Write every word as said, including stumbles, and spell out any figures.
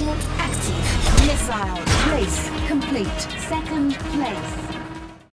Shield active. Missile. Place complete. Second place.